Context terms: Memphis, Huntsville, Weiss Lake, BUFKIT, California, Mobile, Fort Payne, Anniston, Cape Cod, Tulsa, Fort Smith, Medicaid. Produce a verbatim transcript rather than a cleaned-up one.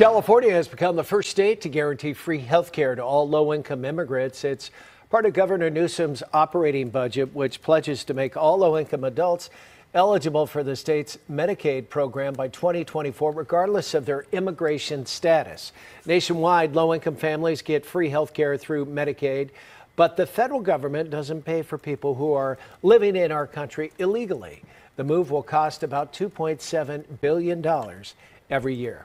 California has become the first state to guarantee free health care to all low-income immigrants. It's part of Governor Newsom's operating budget, which pledges to make all low-income adults eligible for the state's Medicaid program by twenty twenty-four, regardless of their immigration status. Nationwide, low-income families get free health care through Medicaid, but the federal government doesn't pay for people who are living in our country illegally. The move will cost about two point seven billion dollars every year.